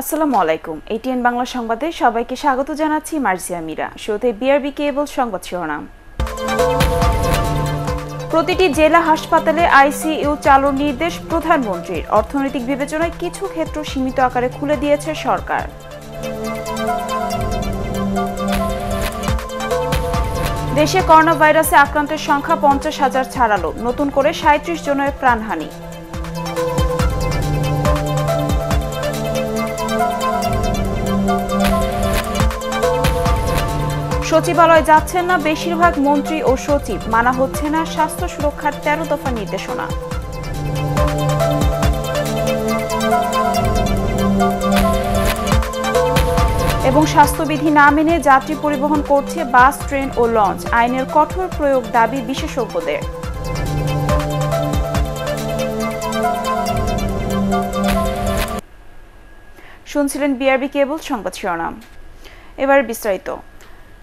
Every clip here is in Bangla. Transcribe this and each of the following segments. আসসালামু আলাইকুম এটিএন বাংলা সংবাদে সবাইকে স্বাগত জানাচ্ছি মার্জিয়া মীরা। শুরুতে বিআরবি কেবল সংবাদ শিরোনাম। প্রতিটি জেলা হাসপাতালে আইসিইউ চালুর নির্দেশ প্রধানমন্ত্রীর। অর্থনৈতিক বিবেচনায় কিছু ক্ষেত্র সীমিত আকারে খুলে দিয়েছে সরকার। দেশে করোনা ভাইরাসে আক্রান্তের সংখ্যা 50,000 ছাড়ালো, নতুন করে 37 জনের প্রাণহানি। সচিবালয় যাচ্ছেন না বেশিরভাগ মন্ত্রী ও সচিব, মানা হচ্ছে না স্বাস্থ্য সুরক্ষার 13 দফা নির্দেশনা। এবং স্বাস্থ্যবিধি না মেনে যাত্রী পরিবহন করছে বাস, ট্রেন ও লঞ্চ, আইনের কঠোর প্রয়োগ দাবি বিশেষজ্ঞদের। শুনছিলেন বিআরবি কেবল সংবাদ শিরোনাম। এবার বিস্তারিত।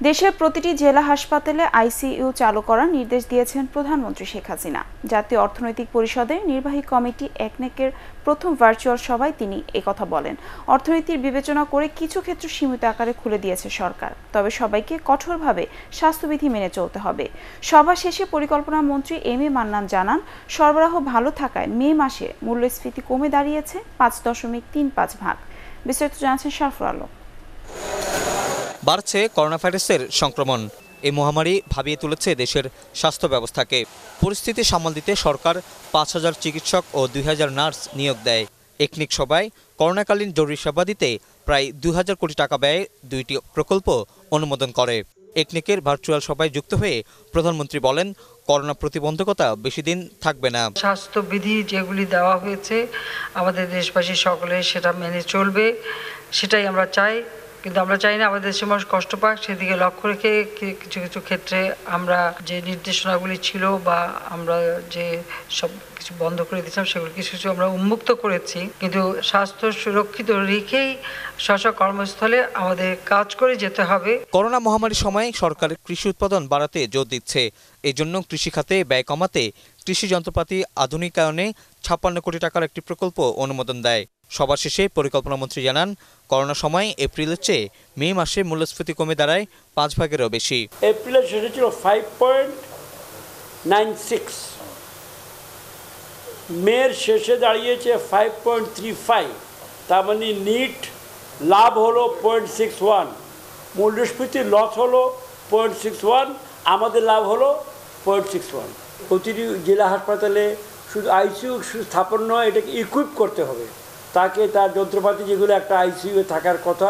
দেশের প্রতিটি জেলা হাসপাতালে আইসিইউ চালু করার নির্দেশ দিয়েছেন প্রধানমন্ত্রী শেখ হাসিনা। জাতীয় অর্থনৈতিক পরিষদের নির্বাহী কমিটি একনেকের প্রথম ভার্চুয়াল সভায় তিনি একথা বলেন। অর্থনীতির বিবেচনা করে কিছু ক্ষেত্র সীমিত আকারে খুলে দিয়েছে সরকার, তবে সবাইকে কঠোরভাবে স্বাস্থ্যবিধি মেনে চলতে হবে। সভা শেষে পরিকল্পনা মন্ত্রী এম এ মান্নান জানান, সরবরাহ ভালো থাকায় মে মাসে মূল্যস্ফীতি কমে দাঁড়িয়েছে 5.35%। বিস্তারিত জানাচ্ছেন সাফর আলম। বাড়ছে করোনা ভাইরাসের সংক্রমণ। এই মহামারী ভাবিয়ে তুলেছে দেশের স্বাস্থ্য ব্যবস্থাকে। পরিস্থিতি সামাল দিতে সরকার 5,000 চিকিৎসক ও 2,000 নার্স নিয়োগ দেয়। একনিক সভায় করোনাকালীন জরুরি সেবা দিতে প্রায় 2,000 কোটি টাকা ব্যয়ে 2টি প্রকল্প অনুমোদন করে। একনিকের ভার্চুয়াল সভায় যুক্ত হয়ে প্রধানমন্ত্রী বলেন, করোনা প্রতিবন্ধকতা বেশি দিন থাকবে না। স্বাস্থ্যবিধি যেগুলি দেওয়া হয়েছে আমাদের দেশবাসী সকলে সেটা মেনে চলবে, সেটাই আমরা চাই। কিন্তু আমরা চাই না আমাদের দেশের মানুষ কষ্ট পাক, সেদিকে লক্ষ্য রেখে কিছু কিছু ক্ষেত্রে আমরা যে নির্দেশনাগুলি ছিল বা আমরা যে সব কিছু বন্ধ করে দিয়েছিলাম সেগুলো কিছু কিছু আমরা উন্মুক্ত করেছি, কিন্তু স্বাস্থ্য সুরক্ষিত রেখেই স্ব কর্মস্থলে আমাদের কাজ করে যেতে হবে। করোনা মহামারীর সময়ে সরকার কৃষি উৎপাদন বাড়াতে জোর দিচ্ছে। এজন্য কৃষিখাতে ব্যয় কমাতে কৃষি যন্ত্রপাতি আধুনিকায়নে 56 কোটি টাকার একটি প্রকল্প অনুমোদন দেয়। সবার শেষে পরিকল্পনা মন্ত্রী জানান, করোনা সময় এপ্রিলের চেয়ে মে মাসে মূল্যস্ফীতি কমে দাঁড়ায় 5 ভাগেরও বেশি। এপ্রিলের শেষে ছিল 5.96, মে শেষে দাঁড়িয়েছে 5.35। তার মানে নিট লাভ হলো 0.61, মূল্যস্ফীতির লস হলো 0.61, আমাদের লাভ হলো 0.61। প্রতিটি জেলা হাসপাতালে শুধু আইসিইউ স্থাপন নয়, এটাকে ইকুইপ করতে হবে, তাকে তার যন্ত্রপাতি যেগুলো একটা আইসিইউ থাকার কথা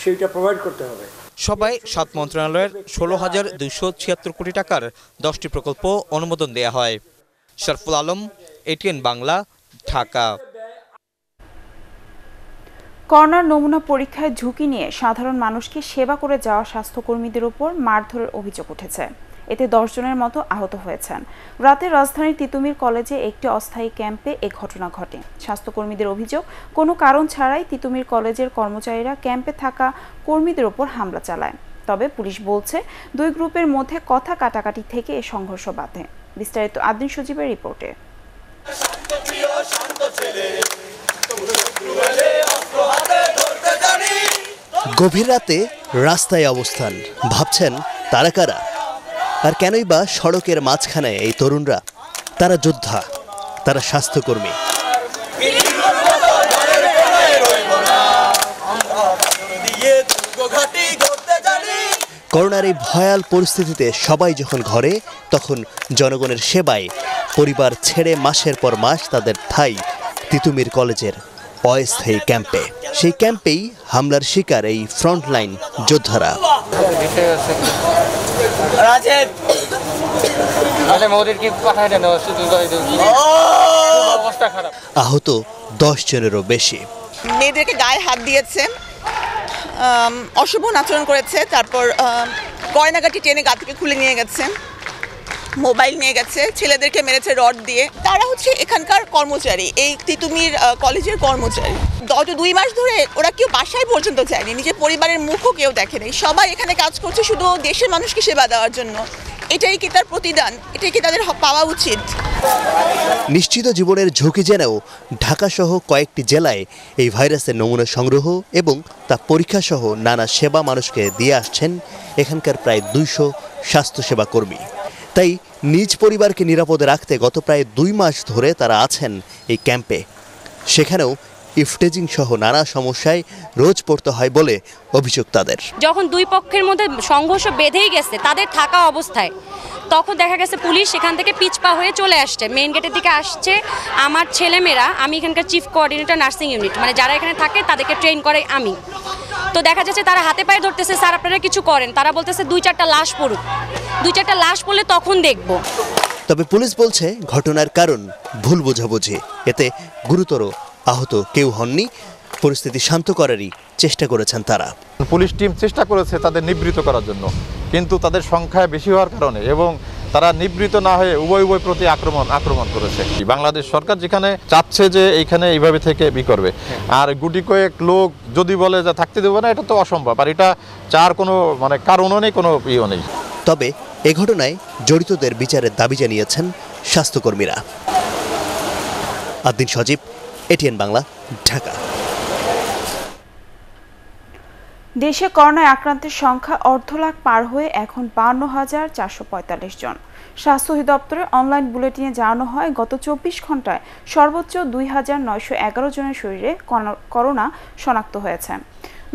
সেটা প্রোভাইড করতে হবে। সবাই 7 মন্ত্রণালয়ের 16,276 কোটি টাকার 10টি প্রকল্প অনুমোদন দেয়া হয়। শরফুল আলম, এটিএন বাংলা, ঢাকা। করোনার নমুনা পরীক্ষায় ঝুঁকি নিয়ে সাধারণ মানুষকে সেবা করে যাওয়া স্বাস্থ্যকর্মীদের উপর মারধরের অভিযোগ উঠেছে। এতে 10 জনের মতো আহত হয়েছেন। রাতে রাজধানীর তিতুমির কলেজে একটি অস্থায়ী ক্যাম্পে এ ঘটনা ঘটে। স্বাস্থ্যকর্মীদের অভিযোগ, কোনো কারণ ছাড়াই তিতুমির কলেজের কর্মচারীরা ক্যাম্পে থাকা কর্মীদের ওপর হামলা চালায়। তবে পুলিশ বলছে, দুই গ্রুপের মধ্যে কথা কাটাকাটি থেকে এ সংঘর্ষ বাধে। বিস্তারিত আদিন সজীবের রিপোর্টে। গভীর রাতে রাস্তায় অবস্থান, ভাবছেন তারা কারা আর কেনই বা সড়কের মাঝখানে এই তরুণরা। তারা যোদ্ধা, তারা স্বাস্থ্যকর্মী। করোনার এই ভয়াল পরিস্থিতিতে সবাই যখন ঘরে, তখন জনগণের সেবায় পরিবার ছেড়ে মাসের পর মাস তাদের ঠাঁই তিতুমির কলেজের অস্থায়ী ক্যাম্পে। সেই ক্যাম্পেই হামলার শিকার এই ফ্রন্টলাইন যোদ্ধারা। আহত 10 জনেরও বেশি। মেয়েদেরকে গায়ে হাত দিয়েছে, অশোভন আচরণ করেছে, তারপর গয়নাগাটি টেনে গা থেকে খুলে নিয়ে গেছে, মোবাইল নিয়ে গেছে, ছেলেদেরকে মেরেছে রড দিয়ে। তারা হচ্ছে এখানকার কর্মচারী, এই তিতুমির কলেজের কর্মচারী। গত 2 মাস ধরে ওরা কেউ বাসায় পর্যন্ত যায়নি, নিজের পরিবারের মুখও কেউ দেখেনি। সবাই এখানে কাজ করছে শুধু দেশের মানুষকে সেবা দেওয়ার জন্য। এটাই কি তার প্রতিদান? এটাই কি তাদের পাওয়া উচিত? निश्चित जीवनेर झुंकी जेनेও ঢাকা सह कयेकटी जेलाय এই ভাইরাসের नमूना संग्रह এবং তা परीक्षा सह नाना सेवा মানুষকে দিয়ে আসছেন এখানকার প্রায় ২০০ স্বাস্থ্য সেবা কর্মী। তাই নিজ পরিবারকে নিরাপদে রাখতে গত প্রায় ২ মাস ধরে তারা আছেন এই ক্যাম্পে। সেখানেও ইফটেজিং সহ নানা সমস্যায় রোজ পড়তে হয় বলে অভিযোগ তাদের। যখন দুই পক্ষের মধ্যে সংঘর্ষ বেঁধেই গেছে তাদের থাকা অবস্থায় তখন দেখা গেছে পুলিশ সেখান থেকে পিছপা হয়ে চলে আসছে, মেইন গেটের দিকে আসছে। আমার ছেলেমেয়েরা, আমি এখানকার চিফ কোঅর্ডিনেটর নার্সিং ইউনিট, মানে যারা এখানে থাকে তাদেরকে ট্রেন করে আমি, তো দেখা যাচ্ছে তারা হাতে পায়ে ধরতেছে, স্যার আপনারা কিছু করেন। তারা বলতেছে দুই চারটা লাশ পড়ুক, দুই চারটা লাশ পড়লে তখন দেখব। তবে পুলিশ বলছে ঘটনার কারণ ভুল বোঝাবুঝি, এতে গুরুতর আহত কেউ হননি। পরিস্থিতি শান্ত করারই চেষ্টা করেছেন তারা। পুলিশ টিম চেষ্টা করেছে তাদের নিবৃত করার জন্য, কিন্তু তাদের সংখ্যা বেশি হওয়ার কারণে এবং তারা নিবৃত না হয়ে উভয় প্রতি আক্রমণ করেছে। বাংলাদেশ সরকার যেখানে চাচ্ছে যে এইখানে এইভাবে থেকে বি করবে, আর গুটি কয়েক লোক যদি বলে যে থাকতে দেবো না, এটা তো অসম্ভব। আর এটা চার কোনো মানে কারণও নেই, কোনো ইয়েও নেই। তবে এ ঘটনায় জড়িতদের বিচারের দাবি জানিয়েছেন স্বাস্থ্যকর্মীরা। আদিন সজীব, এটিএন বাংলা, ঢাকা। দেশে করোনায় আক্রান্তের সংখ্যা ১.৫ লাখ পার হয়ে এখন ৫২,৪৪৫ জন। স্বাস্থ্য অধিদপ্তরের অনলাইন বুলেটিনে জানানো হয় গত ২৪ ঘন্টায় সর্বোচ্চ ২,৯১১ জনের শরীরে করোনা শনাক্ত হয়েছে।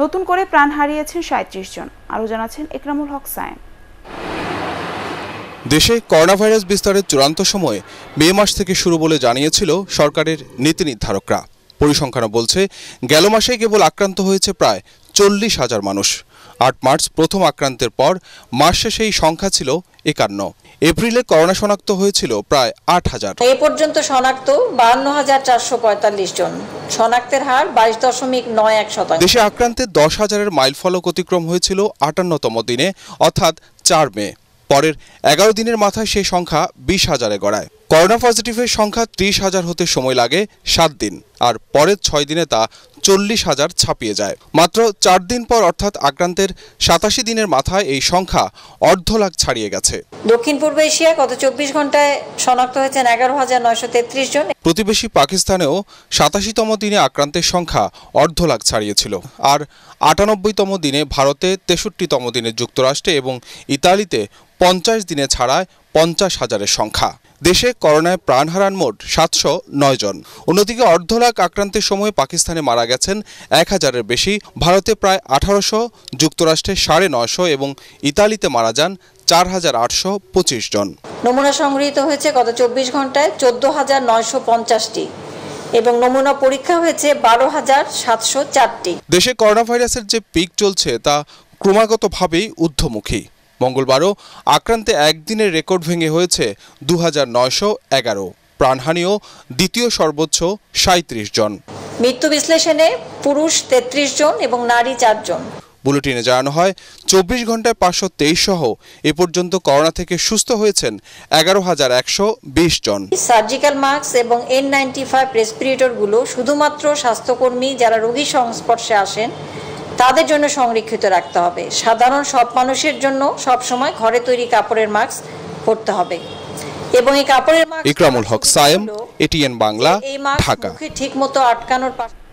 নতুন করে প্রাণ হারিয়েছেন ৩৭ জন। আরও জানাচ্ছেন একরামুল হক সায়েম। দেশে করোনাভাইরাস বিস্তারের চূড়ান্ত সময়ে মে মাস থেকে শুরু বলে জানিয়েছিল সরকারের নীতি নির্ধারকরা। পরিসংখ্যান বলছে গেল মাসে কেবল আক্রান্ত হয়েছে প্রায় ৪০,০০০ মানুষ। ৮ মার্চ প্রথম আক্রান্তের পর মাস শেষে এই সংখ্যা ছিল ৫১। এপ্রিলে করোনা শনাক্ত হয়েছিল প্রায় ৮,০০০। এ পর্যন্ত শনাক্ত ৫২,৪৪৫ জন, শনাক্তের হার ২২.৯১%। দেশে আক্রান্তের ১০,০০০-এর মাইলফলক অতিক্রম হয়েছিল ৫৮তম দিনে, অর্থাৎ ৪ মে। পরের ১১ দিনের মাথায় সেই সংখ্যা ২০,০০০-এ গড়ায়। করোনা পজিটিভের সংখ্যা ৩০,০০০ হতে সময় লাগে ৭ দিন, আর পরের ৬ দিনে তা ৪০,০০০ ছাপিয়ে যায়। মাত্র ৪ দিন পর অর্থাৎ আক্রান্তের ৮৭ দিনের মাথায় এই সংখ্যা ১.5 লাখ ছাড়িয়ে গেছে। দক্ষিণ পূর্ব এশিয়া গত ২৪ ঘন্টায় শনাক্ত হয়েছেন ১১,৯৩৩ জন। প্রতিবেশী পাকিস্তানেও ৮৭তম দিনে আক্রান্তের সংখ্যা ১.5 লাখ ছাড়িয়েছিল, আর ৯৮তম দিনে ভারতে, ৬৩তম দিনে যুক্তরাষ্ট্রে এবং ইতালিতে ৫০ দিনে ছাড়ায় ৫০,০০০-এর সংখ্যা। দেশে করোনায় প্রাণ হারান মোট ৭০৯ জন। অন্যদিকে ১.5 লাখ আক্রান্তের সময় পাকিস্তানে মারা গেছেন ১,০০০-এর বেশি, ভারতে প্রায় ১,৮০০, যুক্তরাষ্ট্রে ৯৫০ এবং ইতালিতে মারা যান ৪,৮২৫ জন। নমুনা সংগৃহীত হয়েছে গত ২৪ ঘন্টায় ১৪,৯৫০টি এবং নমুনা পরীক্ষা হয়েছে ১২,৭০৪টি। দেশে করোনাভাইরাসের যে পিক চলছে তা ক্রমাগতভাবেই ঊর্ধ্বমুখী। মঙ্গলবারও আক্রান্তে একদিনের রেকর্ড ভেঙে হয়েছে ২,৯১১, প্রাণহানিও দ্বিতীয় সর্বোচ্চ ৩৭ জন। মৃত্যু বিশ্লেষণে পুরুষ ৩৩ জন এবং নারী ৪ জন। বুলেটিনে জানানো হয় ২৪ ঘন্টায় ৫২৩ সহ এ পর্যন্ত করোনা থেকে সুস্থ হয়েছেন ১১,১২০ জন। সার্জিক্যাল মাস্ক এবং N95 রেসপিরেটরগুলো শুধুমাত্র স্বাস্থ্যকর্মী যারা রোগী সংস্পর্শে আসেন তাদের জন্য সংরক্ষিত রাখতে হবে। সাধারণ সব মানুষের জন্য সবসময় ঘরে তৈরি কাপড়ের মাস্ক পরতে হবে এবং এই কাপড়ের মাস্ক। ইকরামুল হক সায়েম, এটিএন বাংলা, ঢাকা। ঠিকমতো আটকানোর পাশাপাশি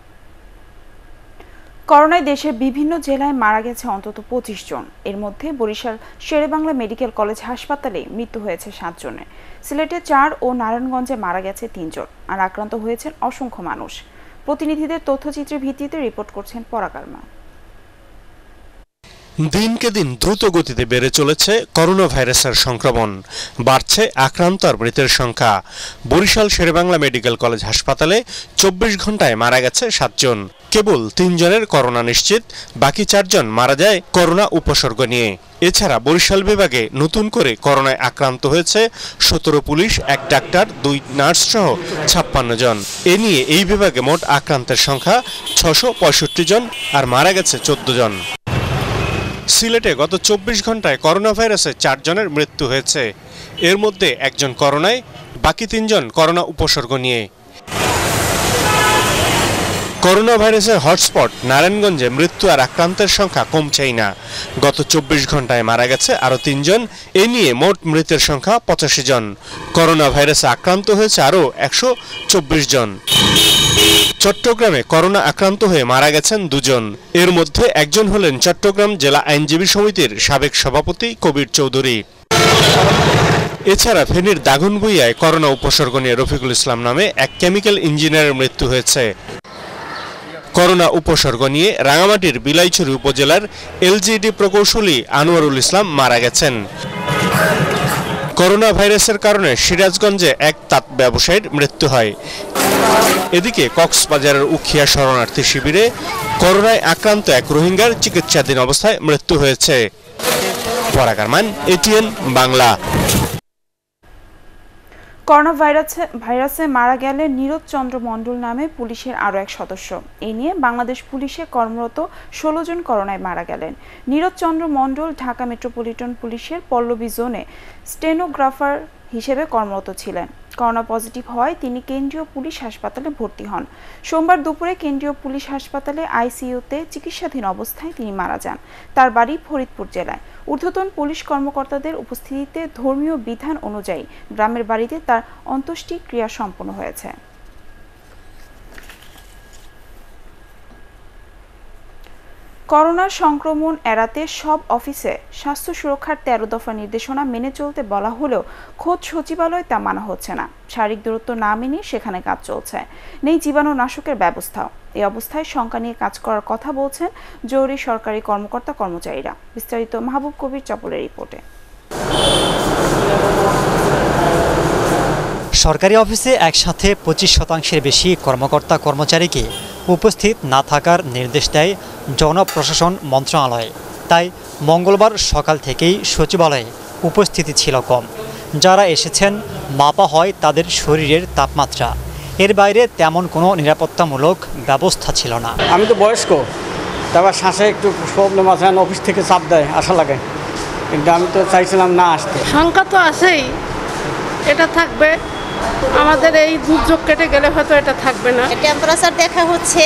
করোনায় দেশের বিভিন্ন জেলায় মারা গেছে অন্তত ২৫ জন। এর মধ্যে বরিশাল শেরেবাংলা মেডিকেল কলেজ হাসপাতালে মৃত্যু হয়েছে ৭ জনের, সিলেটে ৪ ও নারায়ণগঞ্জে মারা গেছে ৩ জন, আর আক্রান্ত হয়েছেন অসংখ্য মানুষ। প্রতিনিধিদের তথ্যচিত্রের ভিত্তিতে রিপোর্ট করছেন পরাকারমা। দিনকে দিন দ্রুত গতিতে বেড়ে চলেছে করোনা ভাইরাসের সংক্রমণ, বাড়ছে আক্রান্ত আর মৃতের সংখ্যা। বরিশাল শেরেবাংলা মেডিকেল কলেজ হাসপাতালে ২৪ ঘন্টায় মারা গেছে ৭ জন, কেবল ৩ জনের করোনা নিশ্চিত, বাকি ৪ জন মারা যায় করোনা উপসর্গ নিয়ে। এছাড়া বরিশাল বিভাগে নতুন করে করোনায় আক্রান্ত হয়েছে ১৭ পুলিশ, ১ ডাক্তার, ২ নার্স সহ ৫৬ জন। এ নিয়ে এই বিভাগে মোট আক্রান্তের সংখ্যা ৬৬৫ জন আর মারা গেছে ১৪ জন। সিলেটে গত ২৪ ঘন্টায় করোনা ভাইরাসে ৪ জনের মৃত্যু হয়েছে, এর মধ্যে 1 জন করোনায়, বাকি 3 জন করোনা উপসর্গ নিয়ে। করোনা ভাইরাসের হটস্পট নারায়ণগঞ্জে মৃত্যু আর আক্রান্তের সংখ্যা কমছেই না। গত ২৪ ঘন্টায় মারা গেছে আরও ৩ জন। এ নিয়ে মোট মৃতের সংখ্যা ৮৫ জন। করোনা ভাইরাসে আক্রান্ত হয়েছে আরও ১২৪ জন। চট্টগ্রামে করোনা আক্রান্ত হয়ে মারা গেছেন ২ জন। এর মধ্যে একজন হলেন চট্টগ্রাম জেলা আইনজীবী সমিতির সাবেক সভাপতি কবির চৌধুরী। এছাড়া ফেনীর দাগনভূঞায় করোনা উপসর্গ নিয়ে রফিকুল ইসলাম নামে এক কেমিক্যাল ইঞ্জিনিয়ারের মৃত্যু হয়েছে। করোনা উপসর্গ নিয়ে রাঙামাটির বিলাইছড়ি উপজেলার এলজিডি প্রকৌশলী আনোয়ারুল ইসলাম মারা গেছেন। করোনা ভাইরাসের কারণে সিরাজগঞ্জে এক তাঁত ব্যবসায়ীর মৃত্যু হয়। এদিকে কক্সবাজারের উখিয়া শরণার্থী শিবিরে করোনায় আক্রান্ত এক রোহিঙ্গার চিকিৎসাধীন অবস্থায় মৃত্যু হয়েছে। পরাগমান, এটিএন বাংলা। করোনা ভাইরাসে মারা গেলে নীরজ চন্দ্র মণ্ডল নামে পুলিশের আরও এক সদস্য। এই নিয়ে বাংলাদেশ পুলিশে কর্মরত ১৬ জন করোনায় মারা গেলেন। নীরজ চন্দ্র মণ্ডল ঢাকা মেট্রোপলিটন পুলিশের পল্লবী জোনে স্টেনোগ্রাফার হিসেবে কর্মরত ছিলেন। করোনা পজিটিভ হয় তিনি কেন্দ্রীয় পুলিশ হাসপাতালে ভর্তি হন। সোমবার দুপুরে কেন্দ্রীয় পুলিশ হাসপাতালে আইসিইউতে চিকিৎসাধীন অবস্থায় তিনি মারা যান। তার বাড়ি ফরিদপুর জেলায়। ঊর্ধ্বতন পুলিশ কর্মকর্তাদের উপস্থিতিতে ধর্মীয় বিধান অনুযায়ী গ্রামের বাড়িতে তার অন্ত্যেষ্টিক্রিয়া সম্পন্ন হয়েছে। করোনা সংক্রমণ এড়াতে সব অফিসে স্বাস্থ্য সুরক্ষার 13 দফা নির্দেশনা মেনে চলতে বলা হলেও খোদ সচিবালয় তা মানা হচ্ছে না। শারীরিক দূরত্ব না মেনে সেখানে কাজ চলছে, নেই জীবাণুনাশকের ব্যবস্থাও। এই অবস্থায় শঙ্কা নিয়ে কাজ করার কথা বলছেন জরুরি সরকারি কর্মকর্তা কর্মচারীরা। বিস্তারিত মাহবুব কবির চপলের রিপোর্টে। সরকারি অফিসে একসাথে 25% বেশি কর্মকর্তা কর্মচারীকে উপস্থিত না থাকার নির্দেশ দেয় জনপ্রশাসন মন্ত্রণালয়। তাই মঙ্গলবার সকাল থেকেই সচিবালয়ে উপস্থিতি ছিল কম। যারা এসেছেন মাপা হয় তাদের শরীরের তাপমাত্রা। এর বাইরে তেমন কোনো নিরাপত্তামূলক ব্যবস্থা ছিল না। আমি তো বয়স্ক, তারপর শ্বাসে একটু প্রবলেম আছে, অফিস থেকে চাপ দেয়, আশা লাগে, কিন্তু আমি তো চাইছিলাম না আসতে। শঙ্কা তো আছেই, এটা থাকবে। আমাদের এই দুর্যোগ কেটে গেলে হয়তো এটা থাকবে না। টেম্পারেচার দেখা হচ্ছে,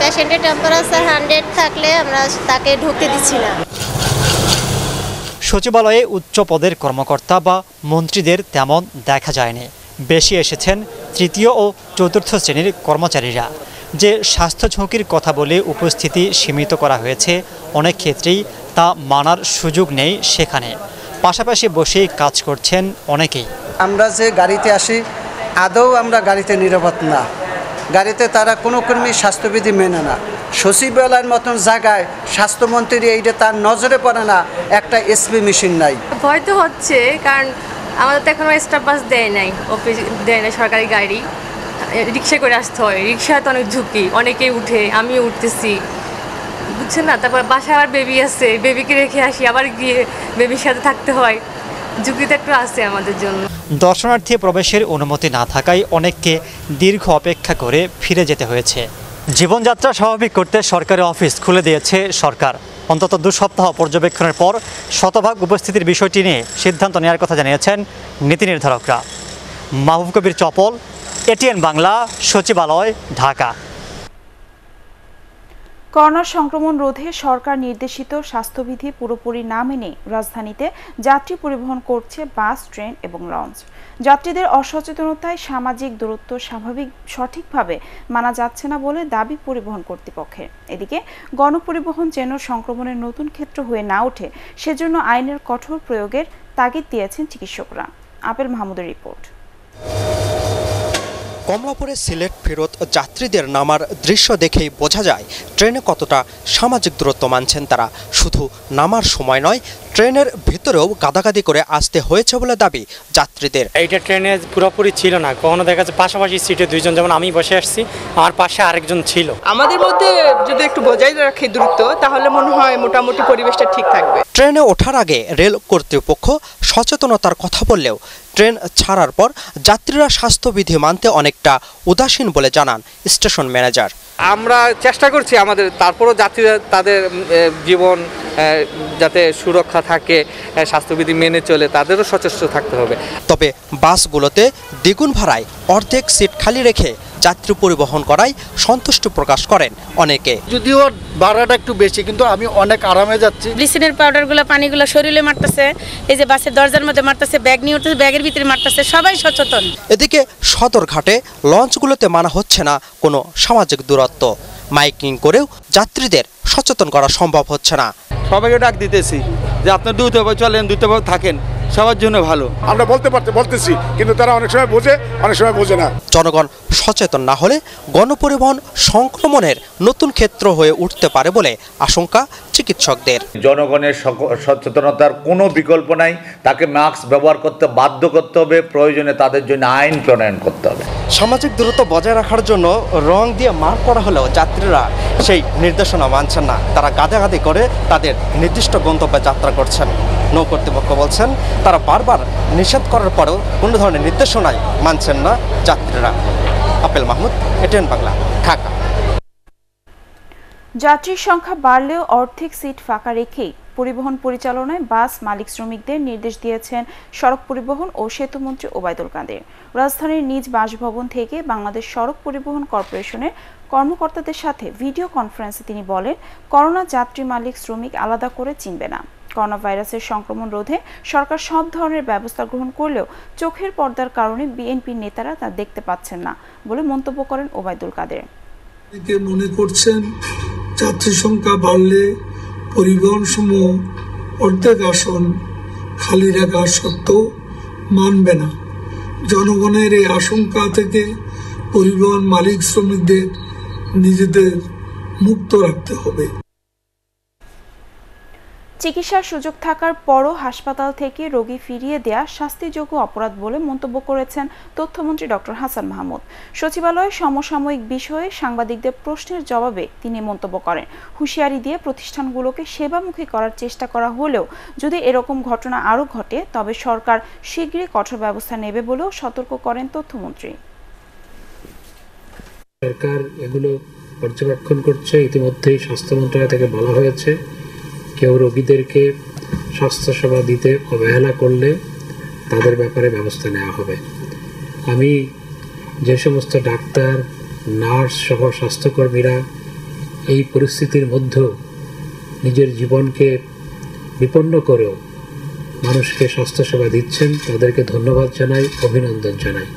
পেশেন্টের টেম্পারেচার 100 থাকলে আমরা তাকে ঢুকতে দিচ্ছি না। সচিবালয়ে উচ্চ পদের কর্মকর্তা বা মন্ত্রীদের তেমন দেখা যায়নি। বেশি এসেছেন তৃতীয় ও চতুর্থ শ্রেণীর কর্মচারীরা। যে স্বাস্থ্য ঝুঁকির কথা বলে উপস্থিতি সীমিত করা হয়েছে, অনেক ক্ষেত্রেই তা মানার সুযোগ নেই। সেখানে পাশাপাশি বসেই কাজ করছেন অনেকেই। আমরা যে গাড়িতে আসি, আদৌ আমরা গাড়িতে নিরাপদ না। গাড়িতে তারা কোনো কর্মী স্বাস্থ্যবিধি মেনে না। সচিবালয়ের মতন জায়গায় স্বাস্থ্যমন্ত্রী এইটা তার নজরে পড়ে না। একটা এসপি মেশিন নাই, ভয় তো হচ্ছে, কারণ আমাদের তো এখন স্টাফ বাস দেয় নাই, অফিস দেয় না, সরকারি গাড়ি রিক্সা করে আসতে হয়। রিক্সায় তো অনেক ঝুঁকি, অনেকেই উঠে, আমিও উঠতেছি, বুঝছেন না। তারপর বাসায় আবার বেবি আছে, বেবিকে রেখে আসি, আবার গিয়ে বেবির সাথে থাকতে হয়, ঝুঁকিটা একটু আছে আমাদের জন্য। দর্শনার্থী প্রবেশের অনুমতি না থাকায় অনেককে দীর্ঘ অপেক্ষা করে ফিরে যেতে হয়েছে। জীবনযাত্রা স্বাভাবিক করতে সরকারি অফিস খুলে দিয়েছে সরকার। অন্তত 2 সপ্তাহ পর্যবেক্ষণের পর শতভাগ উপস্থিতির বিষয়টি নিয়ে সিদ্ধান্ত নেওয়ার কথা জানিয়েছেন নীতি নির্ধারকরা। মাহবুব কবির চপল, এটিএন বাংলা, সচিবালয়, ঢাকা। করোনা সংক্রমণ রোধে সরকার নির্দেশিত স্বাস্থ্যবিধি পুরোপুরি না মেনে রাজধানীতে যাত্রী পরিবহন করছে বাস, ট্রেন এবং লঞ্চ। যাত্রীদের অসচেতনতায় সামাজিক দূরত্ব সঠিকভাবে মানা যাচ্ছে না বলে দাবি পরিবহন কর্তৃপক্ষের। এদিকে গণপরিবহন যেন সংক্রমণের নতুন ক্ষেত্র হয়ে না ওঠে, সেজন্য আইনের কঠোর প্রয়োগের তাগিদ দিয়েছেন চিকিৎসকরা। আপেল মাহমুদের রিপোর্ট। কমলাপুরে সিলেট ফেরত যাত্রীদের নামার দৃশ্য দেখেই বোঝা যায় ট্রেনে কতটা সামাজিক দূরত্ব মানছেন তারা। শুধু নামার সময় নয়, ট্রেনের ভিতরেও গাদাগাদি করে আসতে হয়েছে বলে দাবি যাত্রীদের। এইটা ট্রেনে পুরোপুরি ছিল না, কখনো দেখা যাচ্ছে পাশাপাশি সিটে 2 জন, যেমন আমি বসে আসছি, আমার পাশে আরেকজন ছিল। আমাদের মধ্যে যদি একটু বজায় রাখে দূরত্ব, তাহলে মনে হয় মোটামুটি পরিবেশটা ঠিক থাকবে। ট্রেনে ওঠার আগে রেল কর্তৃপক্ষ সচেতনতার কথা বললেও ট্রেন ছাড়ার পর যাত্রীরা স্বাস্থ্যবিধি মানতে অনেকটা উদাসীন বলে জানান স্টেশন ম্যানেজার। আমরা চেষ্টা করছি আমাদের, তারপরও যাত্রীরা তাদের জীবন যাতে সুরক্ষা থাকে, স্বাস্থ্যবিধি মেনে চলে, তাদেরও সচেষ্ট থাকতে হবে। তবে বাসগুলোতে দ্বিগুণ ভাড়ায় অর্ধেক সিট খালি রেখে যাত্রী পরিবহন করায় সন্তুষ্ট প্রকাশ করেন অনেকে। যদিও ভাড়াটা একটু বেশি কিন্তু আমি অনেক আরামে যাচ্ছি। ব্লিচিংয়ের পাউডারগুলো পানিগুলো শরীরে মারতেছে, এই যে বাসের দরজার মধ্যে মারতেছে, ব্যাগ নিয়ে উঠতেছে, ব্যাগের ভিতরে মারতেছে, সবাই সচেতন। এদিকে সদরঘাটে লঞ্চগুলোতে মানা হচ্ছে না কোনো সামাজিক দূরত্ব, মাইকিং করেও যাত্রীদের সচেতন করা সম্ভব হচ্ছে না। সবাইকে ডাক দিতেছি যে আপনার দ্রুতভাবে চলেন, দ্রুতভাবে থাকেন, সবার জন্য ভালো। আমরা বলতেছি কিন্তু তারা অনেক সময় বোঝে, অনেক সময় বোঝে না। জনগণ সচেতন না হলে গণপরিবহন সংক্রমণের নতুন ক্ষেত্র হয়ে উঠতে পারে বলে আশঙ্কা চিকিৎসকদের। জনগণের সচেতনতার কোনো বিকল্প নাই, তাকে মাস্ক ব্যবহার করতে বাধ্য করতে হবে, প্রয়োজনে তাদের জন্য আইন প্রণয়ন করতে হবে। সামাজিক দূরত্ব বজায় রাখার জন্য রং দিয়ে মার্ক করা হলেও যাত্রীরা সেই নির্দেশনা মানছেন না, তারা গাদাগাদি করে তাদের নির্দিষ্ট গন্তব্যে যাত্রা করছেন। নৌ কর্তৃপক্ষ বলছেন তারা বারবার নিষেধ করার পরেও কোনো ধরনের নির্দেশনাই মানছেন না যাত্রীরা। আপেল মাহমুদ, এটিএন বাংলা, ঢাকা। যাত্রীর সংখ্যা বাড়লেও অর্ধেক সিট ফাঁকা রেখেই পরিবহন পরিচালনায় বাস মালিক শ্রমিকদের নির্দেশ দিয়েছেন সড়ক পরিবহন ও সেতুমন্ত্রী ওবায়দুল কাদের। রাজধানীর নিজ বাসভবন থেকে বাংলাদেশ সড়ক পরিবহন কর্পোরেশনের কর্মকর্তাদের সাথে ভিডিও কনফারেন্সে তিনি বলেন, করোনা যাত্রী মালিক শ্রমিক আলাদা করে চিনবে না। করোনা ভাইরাসের সংক্রমণ রোধে সরকার সব ধরনের ব্যবস্থা গ্রহণ করলেও চোখের পর্দার কারণে বিএনপির নেতারা তা দেখতে পাচ্ছেন না বলে মন্তব্য করেন ওবায়দুল কাদের। মনে করছেন যাত্রী সংখ্যা বাড়লে পরিবহন সমূহ অর্ধেক আসন খালি রাখা সত্ত্বেও মানবে না। জনগণের এই আশঙ্কা থেকে পরিবহন মালিক শ্রমিকদের নিজেদের মুক্ত রাখতে হবে। চিকিৎসার সুযোগ থাকার পরও হাসপাতাল থেকে রোগী ফিরিয়ে দেয়া শাস্তিযোগ্য অপরাধ বলে মন্তব্য করেছেন তথ্যমন্ত্রী ডক্টর হাসান মাহমুদ। সচিবালয়ে সমসাময়িক বিষয়ে সাংবাদিকদের প্রশ্নের জবাবে তিনি মন্তব্য করেন, হুঁশিয়ারি দিয়ে প্রতিষ্ঠানগুলোকে সেবামুখী করার চেষ্টা করা হলেও যদি এরকম ঘটনা আরও ঘটে তবে সরকার শীঘ্রই কঠোর ব্যবস্থা নেবে বলেও সতর্ক করেন তথ্যমন্ত্রী। সরকার এগুলো পর্যবেক্ষণ করছে। ইতিমধ্যেই স্বাস্থ্য মন্ত্রণালয় থেকে বলা হয়েছে কেউ রোগীদেরকে স্বাস্থ্যসেবা দিতে অবহেলা করলে তাদের ব্যাপারে ব্যবস্থা নেওয়া হবে। আমি যে সমস্ত ডাক্তার, নার্স সহ স্বাস্থ্যকর্মীরা এই পরিস্থিতির মধ্যেও নিজের জীবনকে বিপন্ন করেও মানুষকে স্বাস্থ্যসেবা দিচ্ছেন তাদেরকে ধন্যবাদ জানাই, অভিনন্দন জানাই।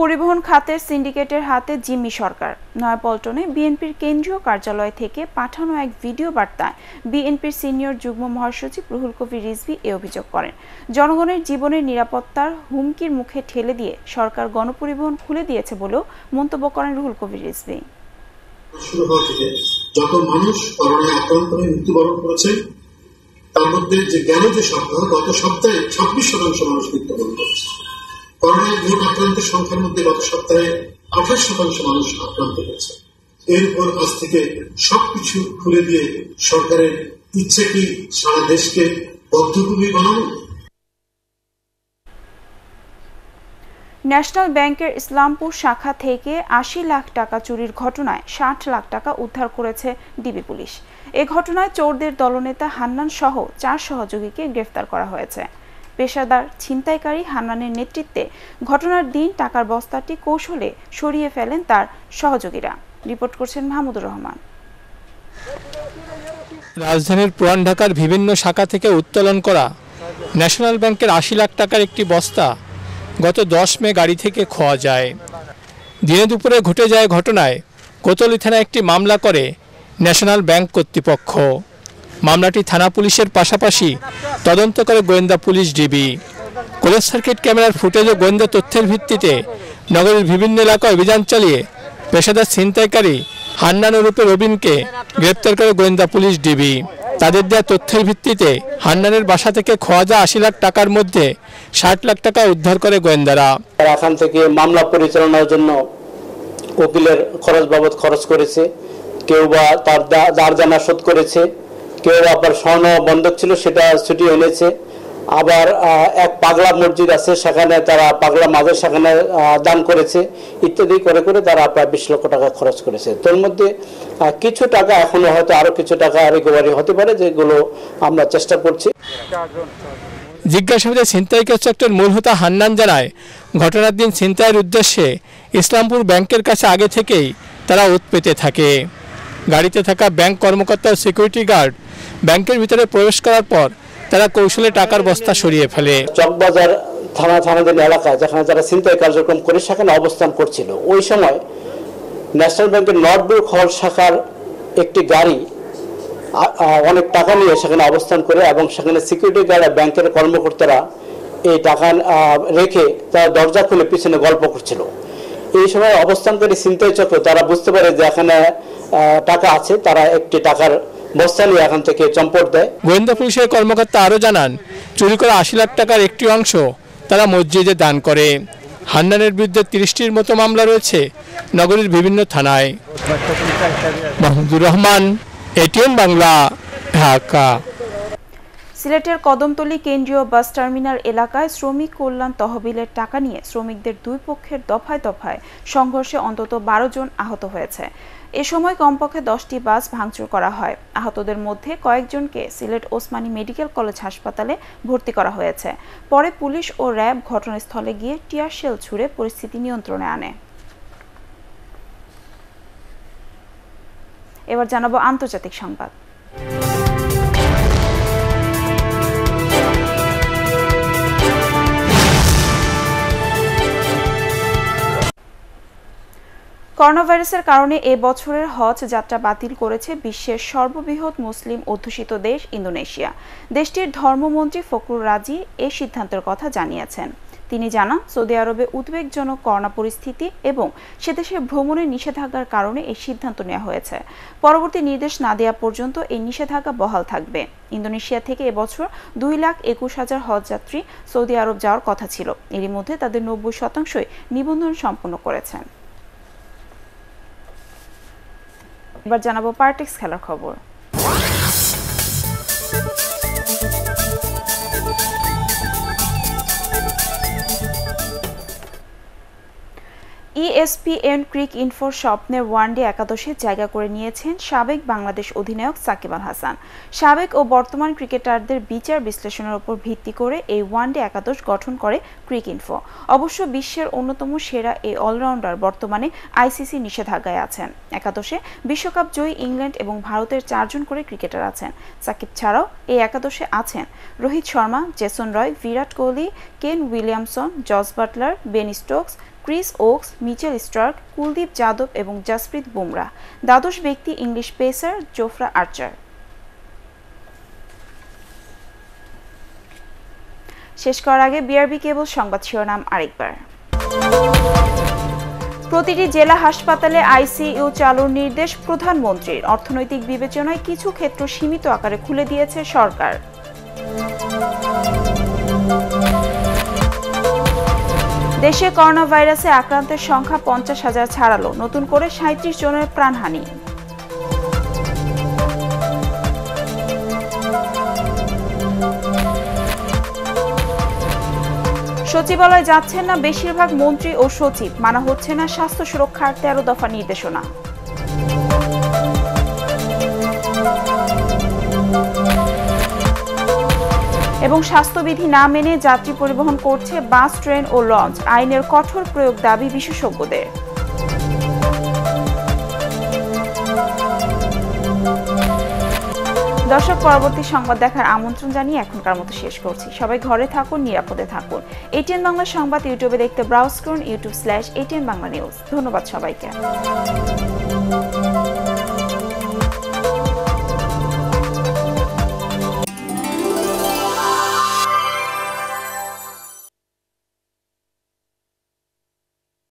পরিবহন খাতের সিন্ডিকেটের হাতে জিম্মি সরকার। নয়াপল্টনে বিএনপির কেন্দ্রীয় কার্যালয় থেকে পাঠানো এক ভিডিও বার্তায় বিএনপির সিনিয়র যুগ্ম মহাসচিব রুহুল কবির রিজভী এ অভিযোগ করেন, জনগণের জীবনের নিরাপত্তার হুমকির মুখে ঠেলে দিয়ে সরকার গণপরিবহন খুলে দিয়েছে বলেও মন্তব্য করেন রুহুল কবির রিজভী। শুরু হওয়া থেকে যখন মানুষ করোনা আক্রান্ত হয়ে মৃত্যুবরণ করেছে তার মধ্যে যে গেল যে সপ্তাহ, গত সপ্তাহে 26% মানুষ মৃত্যুবরণ করেছে। করোনায় মোট আক্রান্তের সংখ্যার মধ্যে গত সপ্তাহে 28% মানুষ আক্রান্ত হয়েছে। এরপর আজ থেকে সবকিছু খুলে দিয়ে সরকারের ইচ্ছে কি সারা দেশকে বদ্ধভূমি বানানো? ন্যাশনাল ব্যাংকের ইসলামপুর শাখা থেকে ৮০ লাখ টাকা চুরির ঘটনায় ৬০ লাখ টাকা উদ্ধার করেছে ডিবি পুলিশ। এ ঘটনায় চোরদের দলনেতা হান্নান সহ ৪ সহযোগীকে গ্রেফতার করা হয়েছে। পেশাদার ছিনতাইকারী হান্নানের নেতৃত্বে ঘটনার দিন টাকার বস্তাটি কৌশলে সরিয়ে ফেলেন তার সহযোগীরা। রিপোর্ট করছেন মাহমুদুর রহমান। রাজধানীর পুরান ঢাকার বিভিন্ন শাখা থেকে উত্তোলন করা ন্যাশনাল ব্যাংকের ৮০ লাখ টাকার একটি বস্তা গত 10 মে গাড়ি থেকে খোয়া যায়। দিনে দুপুরে ঘটে যায় ঘটনায় কোতোয়ালি থানায় একটি মামলা করে ন্যাশনাল ব্যাংক কর্তৃপক্ষ। মামলাটি থানা পুলিশের পাশাপাশি তদন্ত করে গোয়েন্দা পুলিশ ডিবি। ক্লোজ সার্কিট ক্যামেরার ফুটেজ ও গোয়েন্দা তথ্যের ভিত্তিতে নগরের বিভিন্ন এলাকায় অভিযান চালিয়ে পেশাদার ছিনতাইকারী হান্নান ওরফে রবিনকে গ্রেপ্তার করে গোয়েন্দা পুলিশ ডিবি। তাদের দেওয়া তথ্যের ভিত্তিতে হান্নানের বাসা থেকে খোয়া যায় ৮০ লাখ টাকার মধ্যে ৬০ লাখ টাকা উদ্ধার করে গোয়েন্দারা। আসাম থেকে মামলা পরিচালনার জন্য উকিলের খরচ বাবদ খরচ করেছে, কেউ বা তার দার জানা শোধ করেছে, কেউ আবার স্বর্ণ বন্ধক ছিল সেটা ছুটি এনেছে, আবার এক পাগলা মসজিদ আছে সেখানে তারা পাগলা মাঝে সেখানে দান করেছে, ইত্যাদি করে করে তারা প্রায় 20 লক্ষ টাকা খরচ করেছে। তোর মধ্যে কিছু টাকা এখনো হয়তো আরও কিছু টাকা রিকভারি হতে পারে, যেগুলো আমরা চেষ্টা করছি। জিজ্ঞাসাবাদে ছিনতাইকারী চক্রের মূল হোতা হান্নান জানায়, ঘটনার দিন ছিনতাইয়ের উদ্দেশ্যে ইসলামপুর ব্যাংকের কাছে আগে থেকেই তারা ওত পেতে থাকে। গাড়িতে থাকা ব্যাংক কর্মকর্তা সিকিউরিটি গার্ড ব্যাংকের ভিতরে প্রবেশ করার পর তারা কৌশলে টাকার বস্তা সরিয়ে ফেলে। চকবাজার থানাদের এলাকায় যেখানে যারা ছিনতাই কার্যক্রম করে সেখানে অবস্থান করছিল, ওই সময় ন্যাশনাল ব্যাংকের নর্থ ব্লক হল শাখার একটি গাড়ি অনেক টাকা নিয়ে সেখানে অবস্থান করে এবং সেখানে সিকিউরিটি গার্ড আর ব্যাংকের কর্মকর্তারা এই টাকা রেখে তারা দরজা খুলে পিছনে গল্প করছিল। এই সময় অবস্থানকারী ছিনতাই চক্র তারা বুঝতে পারে যে এখানে টাকা আছে, তারা একটি টাকার বস্তা নিয়ে এখান থেকে চম্পট দেয়। গোয়েন্দা পুলিশের কর্মকর্তা আরও জানান, চুরি করা ৮০ লাখ টাকার একটি অংশ তারা মসজিদে দান করে। হান্নানের বিরুদ্ধে ৩০টির মতো মামলা রয়েছে নগরীর বিভিন্ন থানায়। মাহমুদুর রহমান, এটিএন বাংলা, ঢাকা। সিলেটের কদমতলী কেন্দ্রীয় বাস টার্মিনাল এলাকায় শ্রমিক কল্যাণ তহবিলের টাকা নিয়ে শ্রমিকদের দুই পক্ষের দফায় দফায় সংঘর্ষে অন্তত ১২ জন আহত হয়েছে। এ সময় কমপক্ষে 10টি বাস ভাঙচুর করা হয়। আহতদের মধ্যে কয়েকজনকে সিলেট ওসমানী মেডিকেল কলেজ হাসপাতালে ভর্তি করা হয়েছে। পরে পুলিশ ও র্যাব ঘটনাস্থলে গিয়ে টিয়ার শেল ছুড়ে পরিস্থিতি নিয়ন্ত্রণে আনে। এবার জানাবো আন্তর্জাতিক সংবাদ। করোনাভাইরাসের কারণে এ বছরের হজ যাত্রা বাতিল করেছে বিশ্বের সর্ববৃহৎ মুসলিম অধ্যুষিত দেশ ইন্দোনেশিয়া। দেশটির ধর্মমন্ত্রী ফখরুল রাজি এ সিদ্ধান্তের কথা জানিয়েছেন। তিনি জানান, সৌদি আরবে উদ্বেগজনক করোনা পরিস্থিতি এবং সেদেশে ভ্রমণের নিষেধাজ্ঞার কারণে এই সিদ্ধান্ত নেওয়া হয়েছে। পরবর্তী নির্দেশ না দেওয়া পর্যন্ত এই নিষেধাজ্ঞা বহাল থাকবে। ইন্দোনেশিয়া থেকে এবছর ২,২১,০০০ হজযাত্রী সৌদি আরব যাওয়ার কথা ছিল। এরই মধ্যে তাদের ৯০% নিবন্ধন সম্পন্ন করেছেন। এবার জানাবো পার্টিক্স খেলার খবর। ESPN ক্রিক ইনফোর স্বপ্নের ওয়ানডে একাদশে জায়গা করে নিয়েছেন সাবেক বাংলাদেশ অধিনায়ক সাকিব আল হাসান। সাবেক ও বর্তমান ক্রিকেটারদের বিচার বিশ্লেষণের উপর ভিত্তি করে এই ওয়ানডে একাদশ গঠন করে ক্রিক ইনফো। অবশ্য বিশ্বের অন্যতম সেরা এই অলরাউন্ডার বর্তমানে ICC নিষেধাজ্ঞায় আছেন। একাদশে বিশ্বকাপ জয়ী ইংল্যান্ড এবং ভারতের ৪ জন করে ক্রিকেটার আছেন। সাকিব ছাড়াও এই একাদশে আছেন Rohit Sharma, Jason Roy, Virat Kohli, Kane Williamson, Jos Buttler, Ben Stokes, Chris Woakes, Mitchell Starc, Kuldeep Yadav এবং জাসপ্রীত বুমরা। দ্বাদশ ব্যক্তি ইংলিশ পেসার জোফরা আর্চার। শেষ করার আগে বিআরবি কেবল সংবাদ শিরোনাম আরেকবার। প্রতিটি জেলা হাসপাতালে ICU চালুর নির্দেশ প্রধানমন্ত্রীর। অর্থনৈতিক বিবেচনায় কিছু ক্ষেত্র সীমিত আকারে খুলে দিয়েছে সরকার। দেশে করোনাভাইরাসে আক্রান্তের সংখ্যা ৫০,০০০ ছাড়ালো, নতুন করে ৩৭ জনের প্রাণহানি। সচিবালয় যাচ্ছেন না বেশিরভাগ মন্ত্রী ও সচিব, মানা হচ্ছে না স্বাস্থ্য সুরক্ষার 13 দফা নির্দেশনা। এবং স্বাস্থ্যবিধি না মেনে যাত্রী পরিবহন করছে বাস, ট্রেন ও লঞ্চ, আইনের কঠোর প্রয়োগ দাবি বিশেষজ্ঞদের। দর্শক, পরবর্তী সংবাদ দেখার আমন্ত্রণ জানিয়ে এখনকার মতো শেষ করছি। সবাই ঘরে থাকুন, নিরাপদে থাকুন। এটিএন বাংলা সংবাদ ইউটিউবে দেখতে ব্রাউজ করুন youtube/ATN Bangla News। ধন্যবাদ সবাইকে।